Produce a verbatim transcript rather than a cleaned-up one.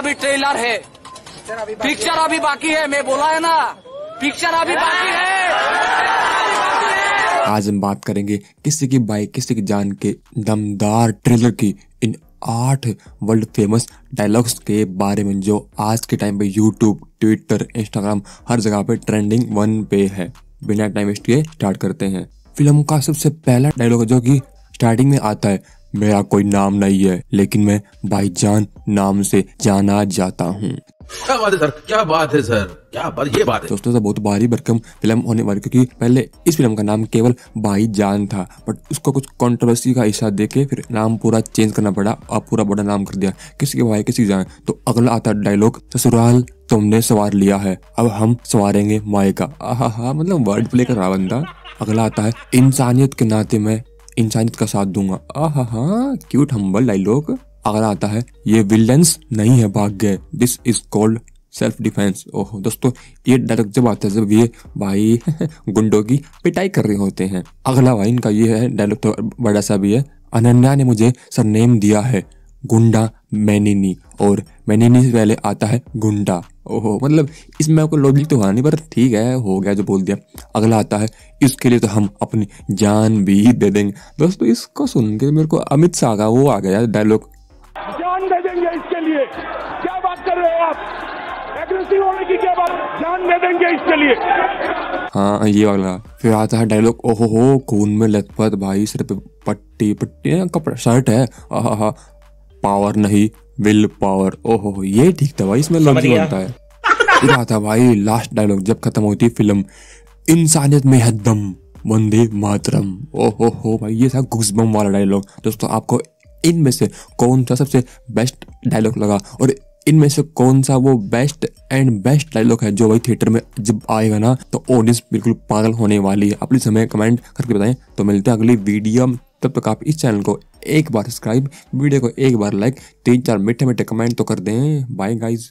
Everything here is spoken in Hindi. अभी ट्रेलर है, पिक्चर अभी बाकी है। मैं बोला है ना, पिक्चर अभी बाकी है। आज हम बात करेंगे किसी की भाई किसी की जान के दमदार ट्रेलर की, इन आठ वर्ल्ड फेमस डायलॉग्स के बारे में जो आज के टाइम पे यूट्यूब, ट्विटर, इंस्टाग्राम हर जगह पे ट्रेंडिंग वन पे है। बिना टाइम वेस्ट किए स्टार्ट करते हैं। फिल्म का सबसे पहला डायलॉग जो कि स्टार्टिंग में आता है, मेरा कोई नाम नहीं है लेकिन मैं भाईजान नाम से जाना जाता हूँ। क्या बात है सर, क्या बात है सर, क्या बात, ये बात है दोस्तों सर, बहुत भारी भरकम फिल्म होने वाली, क्योंकि पहले इस फिल्म का नाम केवल भाईजान था, बट उसको कुछ कंट्रोवर्सी का इशारा देके फिर नाम पूरा चेंज करना पड़ा और पूरा बड़ा नाम कर दिया, किसी के भाई किसी जान। तो अगला आता डायलॉग, ससुराल तुमने सवार लिया है, अब हम सवारेंगे माए का। आहा, मतलब वर्ड प्ले कर रहा बंदा। अगला आता है, इंसानियत के नाते मैं इंसानियत का साथ दूंगा। आहा हा, क्यूट हम्बल डायलॉग। अगला आता है, ये विलेंस नहीं है, भाग गए, this is called self defence. ओह दोस्तों, ये डायलॉग जब आता है जब ये भाई गुंडों की पिटाई कर रहे होते हैं। अगला भाई इनका ये है डायलॉग, तो बड़ा सा भी है, अनन्या ने मुझे सरनेम दिया है गुंडा मैनिनी, और मैनिनी से पहले आता है गुंडा। ओहो, मतलब इसमें आपको लॉजिक तो होना नहीं, पर ठीक है, हो गया जो बोल दिया। अगला आता है, इसके लिए तो हम अपनी जान भी दे देंगे। दोस्तों इसको सुन के मेरे को अमित सागर वो आ गया डायलॉग, जान दे देंगे इसके लिए। क्या बात कर रहे हो आप, एग्रेसिव होने की क्या बात, जान दे देंगे इसके लिए। हाँ ये वाला। फिर आता है डायलॉग, ओहो हो खून में लथपथ भाई, सिर पे पट्टी पट्टी कपड़ा शर्ट है। आहा हा, पावर नहीं विल पावर। ओहो, ये ठीक था भाई, इसमें लॉजिक बनता है। फिर आता भाई लास्ट डायलॉग, जब खत्म होती फिल्म, इंसानियत में है दम, वंदे मातरम। ओहो हो भाई, ये था घुसबम वाला डायलॉग। दोस्तों आपको इनमें से कौन सा सबसे बेस्ट डायलॉग लगा, और इनमें से कौन सा वो बेस्ट एंड बेस्ट डायलॉग है जो भाई थिएटर में जब आएगा ना तो ऑडियंस बिल्कुल पागल होने वाली है। आप प्लीज हमें कमेंट करके बताएं। तो मिलते हैं अगली वीडियो में, तब तक आप इस चैनल को एक बार सब्सक्राइब, वीडियो को एक बार लाइक, तीन चार मीठे मीठे कमेंट तो कर दें। Bye guys.